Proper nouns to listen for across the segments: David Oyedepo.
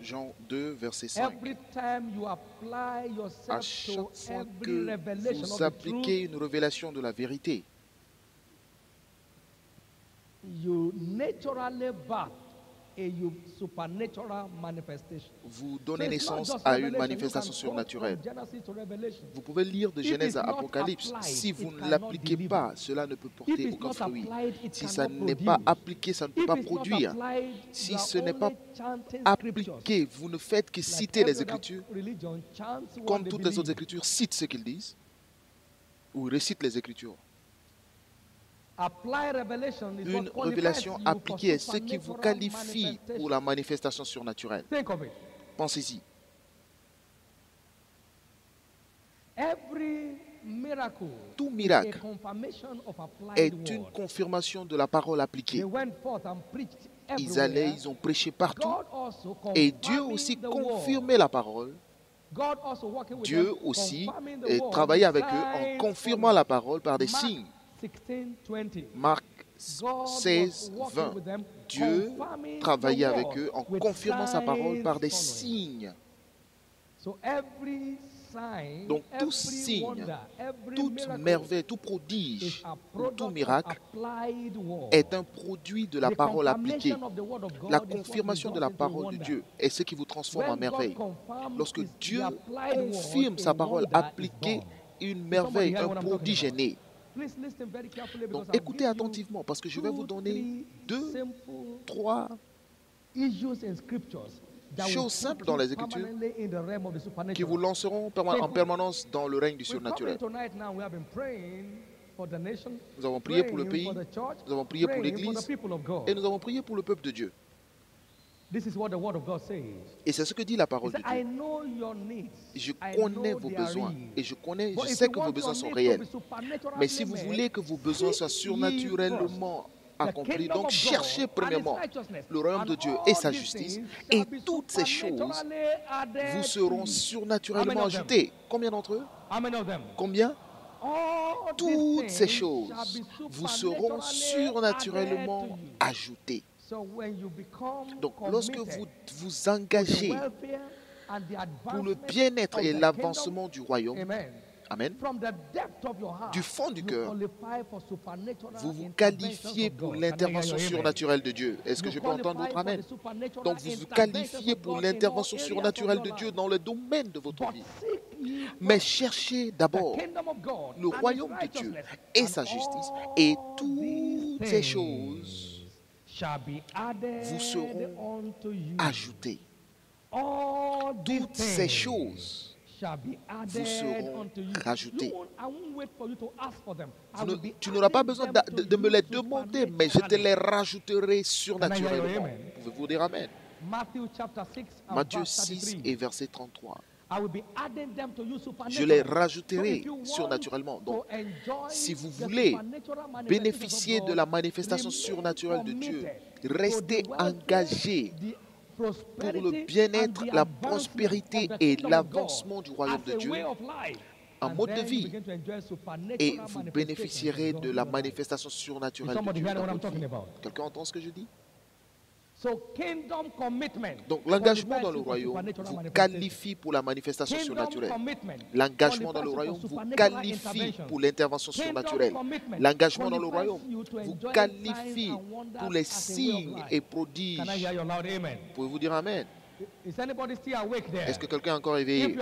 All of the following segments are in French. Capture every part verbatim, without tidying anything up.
Jean deux, verset cinq. À chaque fois que vous appliquez une révélation de la vérité, vous donnez naissance à une manifestation surnaturelle. Vous pouvez lire de Genèse à Apocalypse. Si vous ne l'appliquez pas, cela ne peut porter aucun fruit. Si ça n'est pas appliqué, ça ne peut pas produire. Si ce n'est pas appliqué, vous ne faites que citer les Écritures. Comme toutes les autres Écritures citent ce qu'ils disent ou récitent les Écritures. Une révélation appliquée est ce qui vous qualifie pour la manifestation surnaturelle. Pensez-y. Tout miracle est une confirmation de la parole appliquée. Ils allaient, ils ont prêché partout. Et Dieu aussi confirmait la parole. Dieu aussi travaillait avec eux en confirmant la parole par des signes. Marc seize, vingt. Dieu travaillait avec eux en confirmant sa parole par des signes. Donc tout signe, toute merveille, tout prodige, tout miracle est un produit de la parole appliquée. La confirmation de la parole de Dieu est ce qui vous transforme en merveille. Lorsque Dieu confirme sa parole appliquée, une merveille, un prodige est né. Donc écoutez attentivement parce que je vais vous donner deux, trois choses simples dans les Écritures qui vous lanceront en permanence dans le règne du surnaturel. Nous avons prié pour le pays, nous avons prié pour l'Église et nous avons prié pour le peuple de Dieu. Et c'est ce que dit la parole de Dieu. Je connais vos besoins et je connais, je sais que vos besoins sont réels. Mais si vous voulez que vos besoins soient surnaturellement accomplis, donc cherchez premièrement le royaume de Dieu et sa justice et toutes ces choses vous seront surnaturellement ajoutées. Combien d'entre eux? Combien? Toutes ces choses vous seront surnaturellement ajoutées. Donc, lorsque vous vous engagez pour le bien-être et l'avancement du royaume, amen, du fond du cœur, vous vous qualifiez pour l'intervention surnaturelle de Dieu. Est-ce que je peux entendre votre amen? Donc, vous vous qualifiez pour l'intervention surnaturelle de Dieu dans le domaine de votre vie. Mais cherchez d'abord le royaume de Dieu et sa justice et toutes ces choses vous seront ajoutés. Toutes ces choses vous seront rajoutées. Ne, tu n'auras pas besoin de, de, de me les demander, mais je te les rajouterai surnaturellement. Pouvez-vous dire amen? Matthieu six et verset trente-trois. Je les rajouterai surnaturellement. Donc, si vous voulez bénéficier de la manifestation surnaturelle de Dieu, restez engagés pour le bien-être, la prospérité et l'avancement du royaume de Dieu en mode de vie. Et vous bénéficierez de la manifestation surnaturelle de Dieu. Quelqu'un entend ce que je dis? Donc, l'engagement dans le royaume vous qualifie pour la manifestation surnaturelle. L'engagement dans le royaume vous qualifie pour l'intervention surnaturelle. L'engagement dans le royaume vous qualifie pour les signes et prodiges. Pouvez-vous dire amen? Est-ce que quelqu'un est encore éveillé?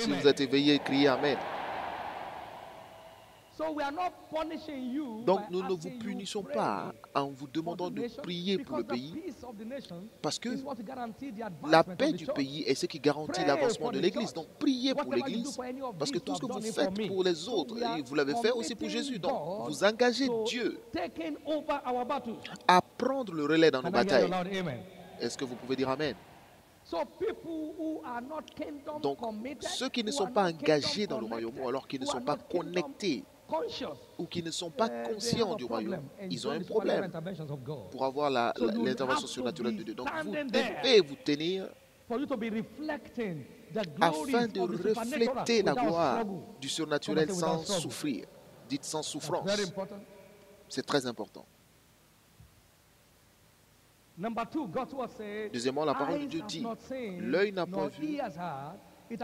Si vous êtes éveillé, criez amen. Donc nous ne vous punissons pas en vous demandant de prier pour le pays parce que la paix du pays est ce qui garantit l'avancement de l'Église. Donc priez pour l'Église parce que tout ce que vous faites pour les autres, et vous l'avez fait aussi pour Jésus. Donc vous engagez Dieu à prendre le relais dans nos batailles. Est-ce que vous pouvez dire amen? Donc, ceux qui ne sont pas engagés dans le royaume, ou alors qui ne sont pas connectés, ou qui ne sont pas conscients du royaume, ils ont un problème pour avoir l'intervention surnaturelle de Dieu. Donc, vous devez vous tenir afin de refléter la gloire du surnaturel sans souffrir. Dites sans souffrance. C'est très important. Deuxièmement, la parole de Dieu dit, l'œil n'a pas vu,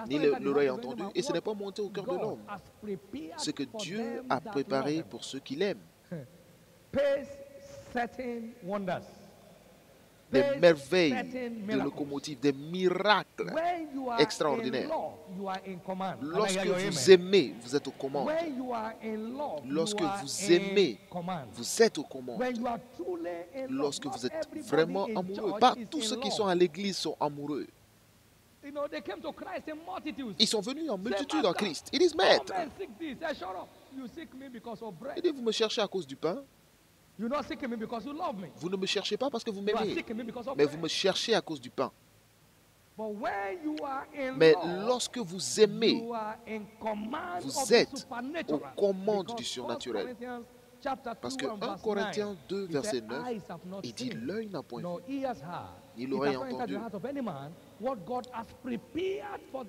ni l'oreille entendue, et ce n'est pas monté au cœur de l'homme. Ce que Dieu a préparé pour ceux qui l'aiment. Des merveilles de locomotives, des miracles extraordinaires. Lorsque vous aimez, vous êtes aux commandes. Lorsque vous aimez, vous êtes aux commandes. Lorsque vous êtes vraiment amoureux, pas tous ceux qui sont à l'église sont amoureux. Ils sont venus en multitude en Christ. Ils disent, maître, ils disent, vous me cherchez à cause du pain. Vous ne me cherchez pas parce que vous m'aimez, mais vous me cherchez à cause du pain. Mais lorsque vous aimez, vous êtes aux commandes du surnaturel. Parce que premier Corinthiens deux, verset neuf, il dit, l'œil n'a point vu, ni l'oreille entendu,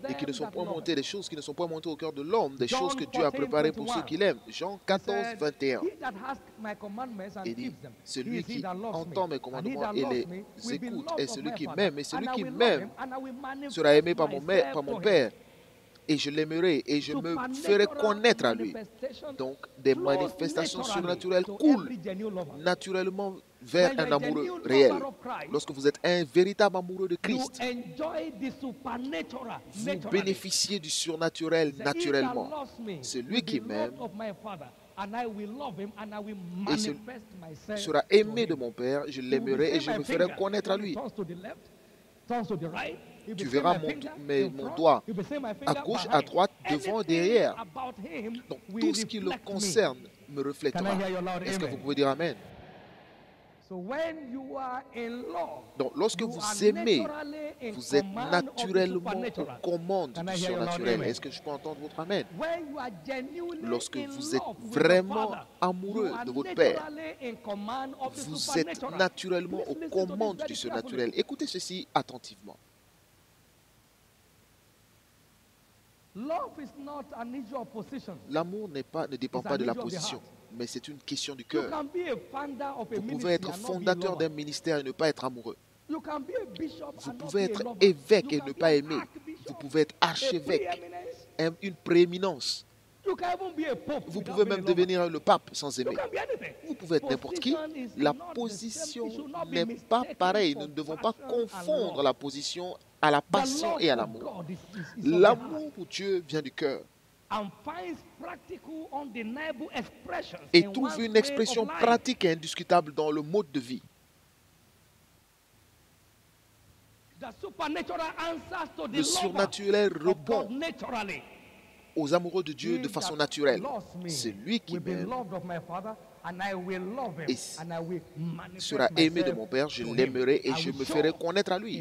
et qui ne sont point montées, des choses qui ne sont point montées au cœur de l'homme, des choses que Dieu a préparées pour ceux qui l'aiment. Jean quatorze, vingt et un, il dit, celui qui entend mes commandements et les écoute est celui qui m'aime, et celui qui m'aime sera aimé par mon, mère, par mon Père. Et je l'aimerai et je me ferai connaître à lui. Donc, des manifestations surnaturelles coulent naturellement vers un amoureux réel. Lorsque vous êtes un véritable amoureux de Christ, vous bénéficiez du surnaturel naturellement. Celui qui m'aime sera aimé de mon Père, je l'aimerai et je me ferai connaître à lui. Tu verras mon, mes, mon doigt à gauche, à droite, devant, derrière. Donc tout ce qui le concerne me reflètera. Est-ce que vous pouvez dire amen? Donc lorsque vous aimez, vous êtes naturellement aux commandes du surnaturel. Est-ce que je peux entendre votre amen? Lorsque vous êtes vraiment amoureux de votre Père, vous êtes naturellement aux commandes du surnaturel. Écoutez ceci attentivement. L'amour ne dépend pas de la position, mais c'est une question du cœur. Vous pouvez être fondateur d'un ministère et ne pas être amoureux. Vous pouvez être évêque et ne pas aimer. Vous pouvez être archevêque, une prééminence. Vous pouvez même devenir le pape sans aimer. Vous pouvez être n'importe qui. La position n'est pas pareille. Nous ne devons pas confondre la position à la passion et à l'amour. L'amour pour Dieu vient du cœur et trouve une expression pratique et indiscutable dans le mode de vie. Le surnaturel répond aux amoureux de Dieu de façon naturelle. C'est lui qui m'aime et sera aimé de mon Père, je l'aimerai et je me ferai connaître à lui.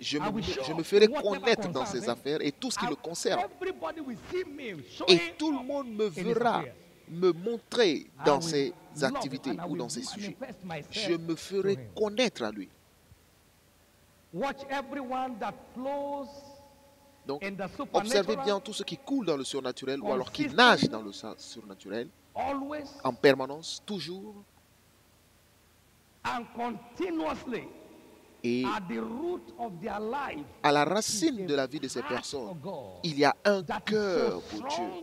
Je me, je me ferai connaître dans ses affaires et tout ce qui le concerne. Et tout le monde me verra me montrer dans ses activités ou dans ses sujets. Je me ferai connaître à lui. Donc, observez bien tout ce qui coule dans le surnaturel ou alors qui nage dans le surnaturel en permanence, toujours et à la racine de la vie de ces personnes, il y a un cœur pour Dieu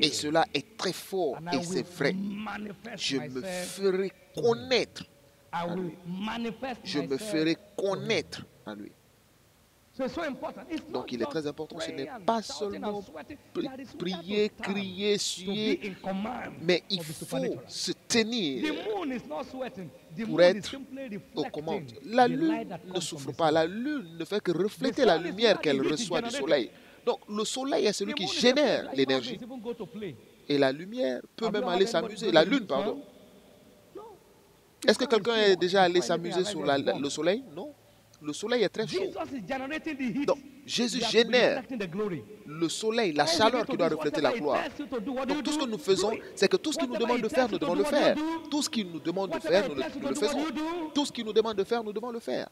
et cela est très fort et c'est vrai. Je me ferai connaître à lui. Je me ferai connaître à lui. Donc il est très important, ce n'est pas seulement prier, crier, suer, mais il faut se tenir pour être aux commandes. La lune ne souffre pas, la lune ne fait que refléter la lumière qu'elle reçoit du soleil. Donc le soleil est celui qui génère l'énergie. Et la lumière peut même aller s'amuser, la lune pardon. Est-ce que quelqu'un est déjà allé s'amuser sur la, le soleil? Non. Le soleil est très chaud. Donc, Jésus génère le soleil, la chaleur qui doit refléter la gloire. Donc, tout ce que nous faisons, c'est que tout ce qu'il nous demande de faire, nous devons le faire. Tout ce qu'il nous demande de faire, nous le faisons. Tout ce qu'il nous demande de faire, nous devons le faire.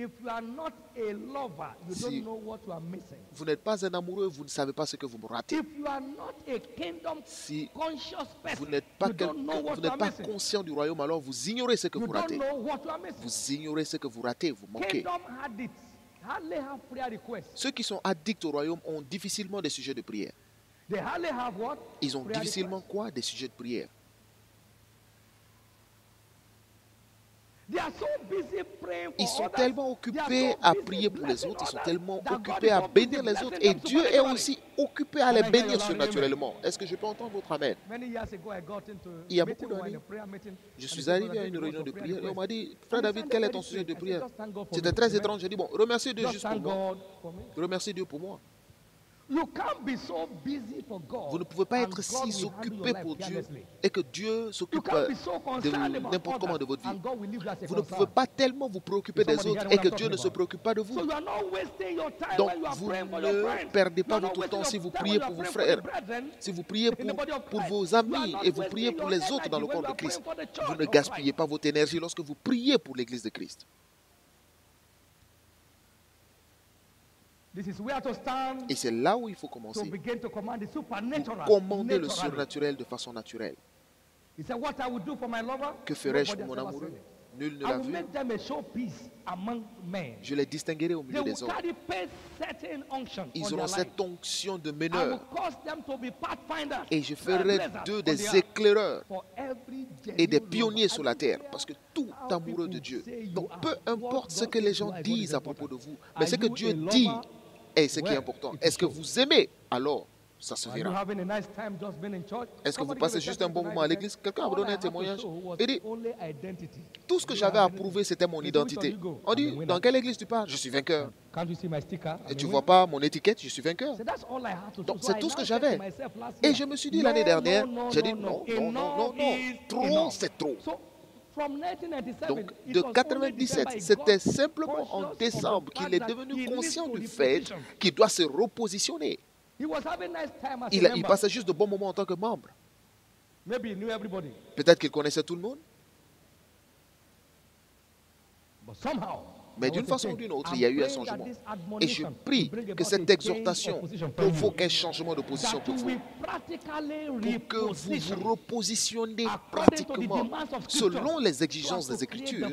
If you are not a lover, you si don't know what you are missing. Vous n'êtes pas un amoureux, vous ne savez pas ce que vous me ratez. If you are not a kingdom si conscious person, vous n'êtes pas, quel... vous n'êtes pas conscient du royaume, alors vous ignorez ce que you vous ratez. Vous ignorez ce que vous ratez, vous manquez. Ceux qui sont addicts au royaume ont difficilement des sujets de prière. They hardly have what? Ils ont prayer difficilement request. Quoi? Des sujets de prière. They are so busy praying for ils sont others. Tellement occupés so à prier pour les autres, ils sont tellement occupés à bénir les autres et Dieu est aussi occupé à les bénir surnaturellement. Est-ce que je peux entendre votre amen? Il y a beaucoup d'années, je suis arrivé à une réunion de prière et on m'a dit, frère David, quel est ton sujet de prière? C'était très étrange, j'ai dit, bon, remerciez Dieu juste pour moi. Remerciez Dieu pour moi. You can't be so busy for God, vous ne pouvez pas être si occupé pour Dieu et que Dieu s'occupe so n'importe comment de votre vie. Vous ne pouvez pas tellement vous préoccuper des autres et que Dieu ne se préoccupe pas de vous. So donc vous ne perdez pas votre temps si vous priez pour vos frères, si vous priez pour, pour vos amis et vous priez pour les autres dans le corps de Christ. Vous ne gaspillez pas votre énergie lorsque vous priez pour l'Église de Christ. Et c'est là où il faut commencer pour commander le surnaturel de façon naturelle. Que ferais-je pour mon amoureux? Nul ne l'a vu. Je les distinguerai au milieu des hommes. Ils auront cette onction de meneur. Et je ferai d'eux des éclaireurs et des pionniers sur la terre. Parce que tout amoureux de Dieu, donc peu importe ce que les gens disent à propos de vous, mais ce que Dieu dit, et ce qui est important, est-ce que vous aimez? Alors, ça se verra. Est-ce que vous passez juste un bon moment à l'église? Quelqu'un m'a donné un témoignage et dit, tout ce que j'avais à prouver, c'était mon identité. On dit, dans quelle église tu parles? Je suis vainqueur. Et tu ne vois pas mon étiquette? Je suis vainqueur. Donc, c'est tout ce que j'avais. Et je me suis dit l'année dernière, j'ai dit, non, non, non, non, non, trop, c'est trop. Donc, de mille neuf cent quatre-vingt-dix-sept, c'était simplement en décembre qu'il est devenu conscient du fait qu'il doit se repositionner. Il, a, il passait juste de bons moments en tant que membre. Peut-être qu'il connaissait tout le monde. Mais d'une façon ou d'une autre, il y a eu un changement. Et je prie que cette exhortation provoque un changement de position pour vous. Pour que vous vous repositionnez pratiquement selon les exigences des Écritures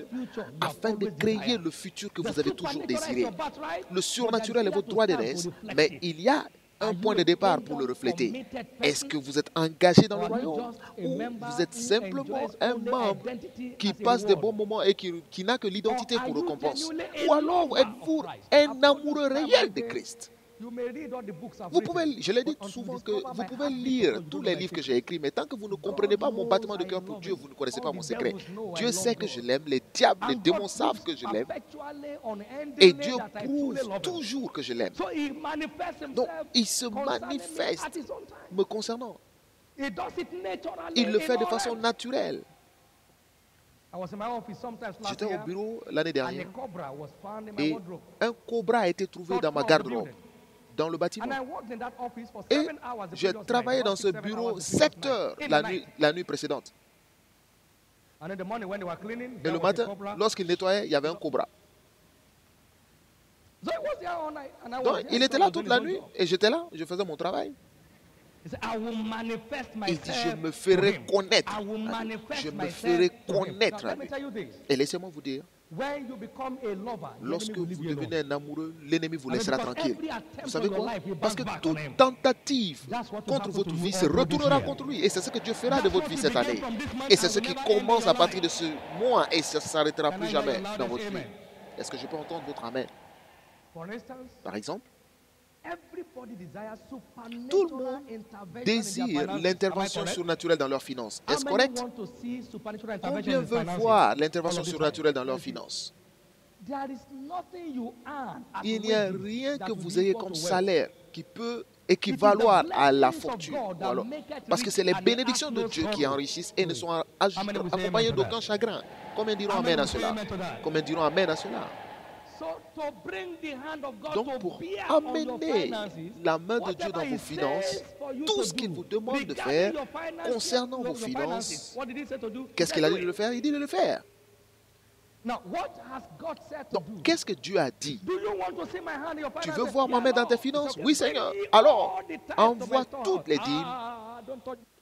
afin de créer le futur que vous avez toujours désiré. Le surnaturel est votre droit d'aînesse, mais il y a un point de départ pour le refléter. Est-ce que vous êtes engagé dans le royaume ou vous êtes simplement un membre qui passe des bons moments et qui, qui n'a que l'identité pour récompense? Ou alors êtes-vous un amoureux réel de Christ? Vous pouvez, je l'ai dit souvent que vous pouvez lire tous les livres que j'ai écrits, mais tant que vous ne comprenez pas mon battement de cœur pour Dieu, vous ne connaissez pas mon secret. Dieu sait que je l'aime, les diables, les démons savent que je l'aime, et Dieu prouve toujours que je l'aime. Donc, il se manifeste me concernant. Il le fait de façon naturelle. J'étais au bureau l'année dernière, et un cobra a été trouvé dans ma garde-robe. Dans le bâtiment. Et j'ai travaillé dans ce bureau sept heures la nuit, la nuit précédente. Et le matin, lorsqu'il nettoyait, il y avait un cobra. Donc, il était là toute la nuit et j'étais là, je faisais mon travail. Il dit, je me ferai connaître. Je me ferai connaître. Et laissez-moi vous dire, lorsque vous devenez un amoureux, l'ennemi vous laissera tranquille. Vous savez quoi? Parce que toute tentative contre votre vie se retournera contre lui. Et c'est ce que Dieu fera de votre vie cette année. Et c'est ce qui commence à partir de ce mois et ça ne s'arrêtera plus jamais dans votre vie. Est-ce que je peux entendre votre amen? Par exemple, tout le monde désire l'intervention surnaturelle dans leurs finances. Est-ce correct? Combien veulent voir l'intervention surnaturelle dans leurs finances? Il n'y a rien que vous ayez comme salaire qui peut équivaloir à la fortune. Alors, parce que c'est les bénédictions de Dieu qui enrichissent et ne sont accompagnées d'aucun chagrin. Combien diront amen à cela? Combien diront amen à cela? Donc, pour amener la main de Dieu dans vos finances, tout ce qu'il vous demande de faire concernant vos finances, qu'est-ce qu'il a dit de le faire? Il dit de le faire. Donc, qu'est-ce que Dieu a dit? Tu veux voir ma main dans tes finances? Oui, Seigneur. Alors, envoie toutes les dîmes.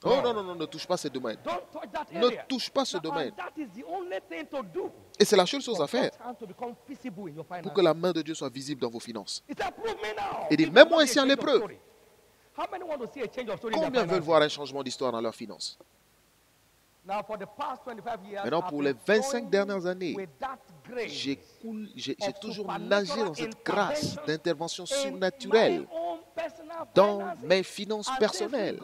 Oh non, non, non, ne touche pas ce domaine. Ne touche pas ce domaine. Et c'est la seule chose à faire pour que la main de Dieu soit visible dans vos finances. Il dit, même moi ici en lépreux. Combien veulent voir un changement d'histoire dans leurs finances? Maintenant, pour les vingt-cinq dernières années, j'ai toujours nagé dans cette grâce d'intervention surnaturelle dans mes finances personnelles.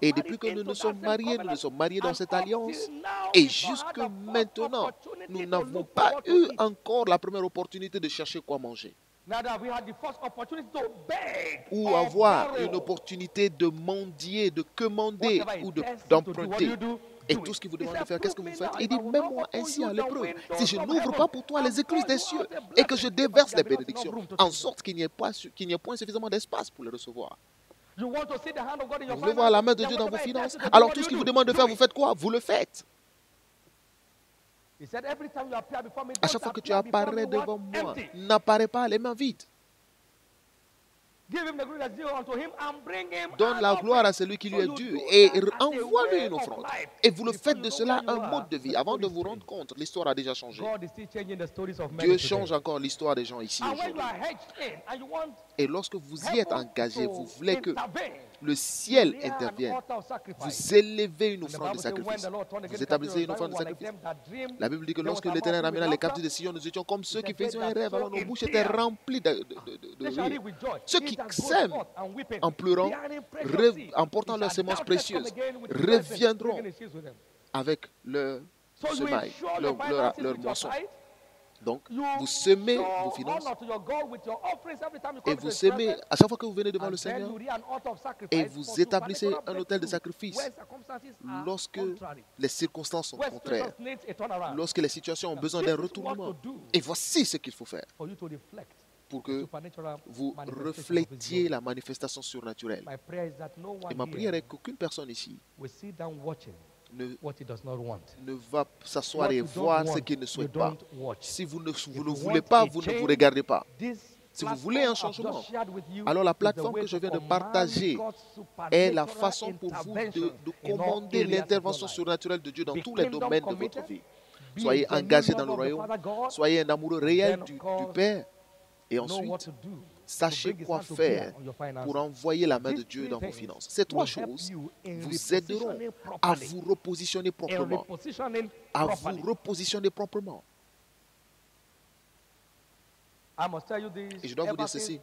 Et depuis que nous nous sommes mariés, nous nous sommes mariés dans cette alliance. Et jusque maintenant, nous n'avons pas eu encore la première opportunité de chercher quoi manger. Ou avoir une opportunité de mendier, de commander ou d'emprunter. Et tout ce qui vous demande de faire, qu'est-ce que vous faites? Il dit, même moi ainsi en lépreux, si je n'ouvre pas pour toi les écluses des cieux et que je déverse les bénédictions, en sorte qu'il n'y ait pas, qu'il n'y ait point suffisamment d'espace pour les recevoir. Vous voulez voir la main de Dieu dans vos finances? Alors tout ce qu'il vous demande de faire, vous faites quoi? Vous le faites. À chaque fois que tu apparais devant moi, n'apparais pas les mains vides. Donne la gloire à celui qui lui est dû et envoie-lui une offrande. Et vous le faites de cela un mode de vie. Avant de vous rendre compte, l'histoire a déjà changé. Dieu change encore l'histoire des gens ici aujourd'hui. Et lorsque vous y êtes engagé, vous voulez que le ciel intervienne. Vous élevez une offrande de sacrifice. Vous établissez une offrande de sacrifice. La Bible dit que lorsque l'Éternel ramena les captifs de Sion, nous étions comme ceux qui faisaient un rêve. Alors nos bouches étaient remplies de, de, de, de rire. Ceux qui sèment en pleurant, en portant leurs semences précieuses, reviendront avec leur semaille, leur, leur, leur moisson. Donc, vous semez vos finances et vous semez à chaque fois que vous venez devant le Seigneur et vous établissez un autel de sacrifice lorsque les circonstances sont contraires, lorsque les situations ont besoin d'un retournement. Et voici ce qu'il faut faire pour que vous reflétiez la manifestation surnaturelle. Et ma prière est qu'aucune personne ici ne, ne va s'asseoir et voir ce qu'il ne souhaite pas. Si vous ne, vous ne voulez pas, vous ne vous regardez pas. Si vous voulez un changement, alors la plateforme que je viens de partager est la façon pour vous de, de commander l'intervention surnaturelle de Dieu dans tous les domaines de votre vie. Soyez engagés dans le royaume, soyez un amoureux réel du, du Père, et ensuite, sachez quoi faire pour envoyer la main de Dieu dans vos finances. Ces trois choses vous aideront à vous repositionner proprement. À vous repositionner proprement. Et je dois vous dire ceci.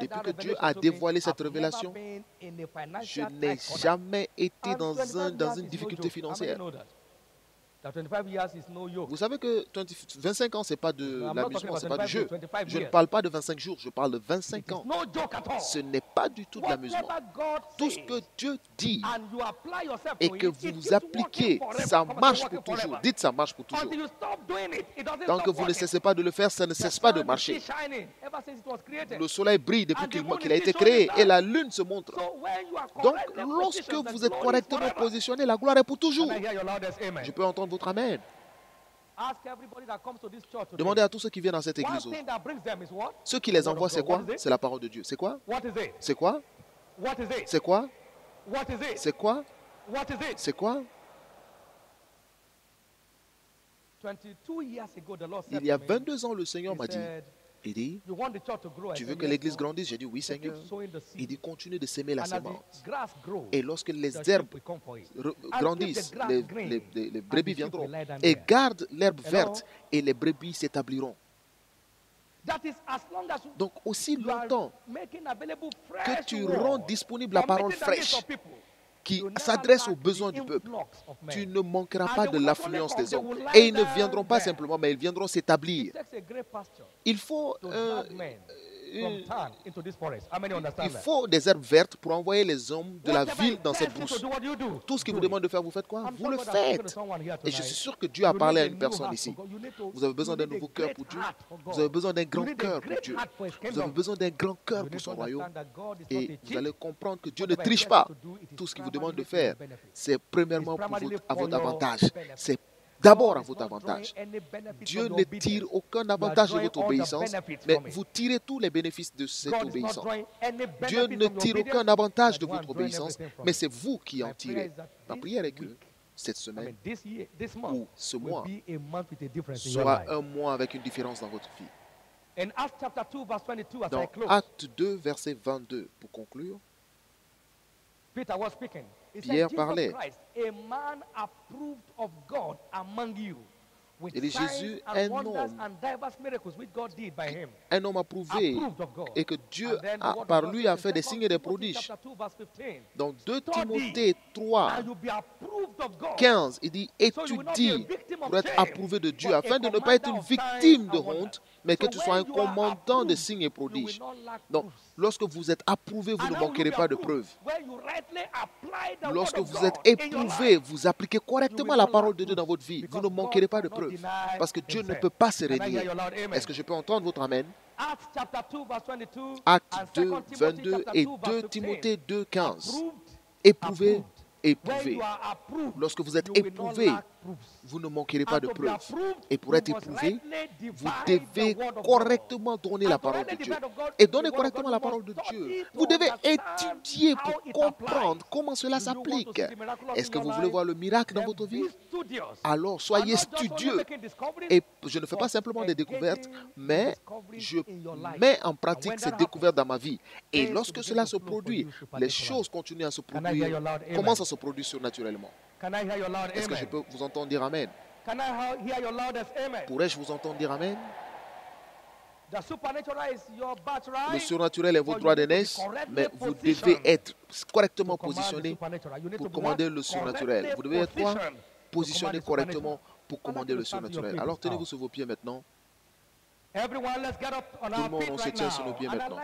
Depuis que Dieu a dévoilé cette révélation, je n'ai jamais été dans, un, dans une difficulté financière. Vous savez que vingt-cinq ans, ce n'est pas de l'amusement, ce n'est pas du jeu. Je ne parle pas de vingt-cinq jours, je parle de vingt-cinq ans. Ce n'est pas du tout de l'amusement. Tout ce que Dieu dit et que vous vous appliquez, ça marche pour toujours. Dites, ça marche pour toujours. Tant que vous ne cessez pas de le faire, ça ne cesse pas de marcher. Le soleil brille depuis qu'il a été créé et la lune se montre. Donc, lorsque vous êtes correctement positionné, la gloire est pour toujours. Je peux entendre votre amen. Demandez à tous ceux qui viennent dans cette église aujourd'hui. Ce qui les envoie, c'est quoi? C'est la parole de Dieu. C'est quoi? C'est quoi? C'est quoi? C'est quoi? C'est quoi? Il y a vingt-deux ans, le Seigneur m'a dit, il dit, tu veux que l'église grandisse? J'ai dit, oui, Seigneur. Il dit, continue de semer la semence. Et lorsque les herbes grandissent, les, les, les, les brebis viendront. Et garde l'herbe verte et les brebis s'établiront. Donc, aussi longtemps que tu rends disponible la parole fraîche qui s'adresse aux besoins du peuple, tu ne manqueras pas de l'affluence des hommes. Et ils ne viendront pas simplement, mais ils viendront s'établir. Il faut, euh, euh, il faut des herbes vertes pour envoyer les hommes de la ville dans cette brousse. Tout ce qu'il vous demande de faire, vous faites quoi? Vous le faites. Et je suis sûr que Dieu a parlé à une personne ici. Vous avez besoin d'un nouveau cœur pour Dieu. Vous avez besoin d'un grand cœur pour Dieu. Vous avez besoin d'un grand cœur pour son royaume. Et vous allez comprendre que Dieu ne triche pas. Tout ce qu'il vous demande de faire, c'est premièrement pour votre, à votre avantage. C'est d'abord à votre avantage. Dieu ne tire aucun avantage de votre obéissance, mais vous tirez tous les bénéfices de cette obéissance. Dieu ne tire aucun avantage de votre obéissance, mais c'est vous qui en tirez. Ma prière est que cette semaine ou ce mois soit un mois avec une différence dans votre vie. Dans Actes deux, verset vingt-deux, pour conclure, Pierre parlait. Il dit, Jésus, un homme, un homme approuvé, et que Dieu, a, par lui, a fait des signes et des prodiges. Dans deux Timothée trois, quinze, il dit, étudie pour être approuvé de Dieu, afin de ne pas être une victime de honte, mais que tu sois un commandant de signes et prodiges. Donc, lorsque vous êtes approuvé, vous ne manquerez pas de preuves. Lorsque vous êtes éprouvé, vous appliquez correctement la parole de Dieu dans votre vie. Vous ne manquerez pas de preuves, parce que Dieu ne peut pas se renier. Est-ce que je peux entendre votre amen? Actes deux, vingt-deux et deux Timothée deux, quinze. Éprouvé. Éprouvé. Lorsque vous êtes éprouvé, vous ne manquerez pas de preuves. Et pour être éprouvé, vous devez correctement donner la parole de Dieu. Et donner correctement la parole de Dieu, vous devez étudier pour comprendre comment cela s'applique. Est-ce que vous voulez voir le miracle dans votre vie? Alors, soyez studieux. Et je ne fais pas simplement des découvertes, mais je mets en pratique ces découvertes dans ma vie. Et lorsque cela se produit, les choses continuent à se produire. Comment ça se produit surnaturellement? Est-ce que je peux vous entendre dire amen? Pourrais-je vous entendre dire amen? Le surnaturel est votre droit de naissance, mais vous devez être correctement positionné pour commander le surnaturel. Vous devez être quoi? Positionné correctement pour commander le surnaturel. Alors tenez-vous sur vos pieds maintenant. Tout le monde, on se tient sur nos pieds maintenant.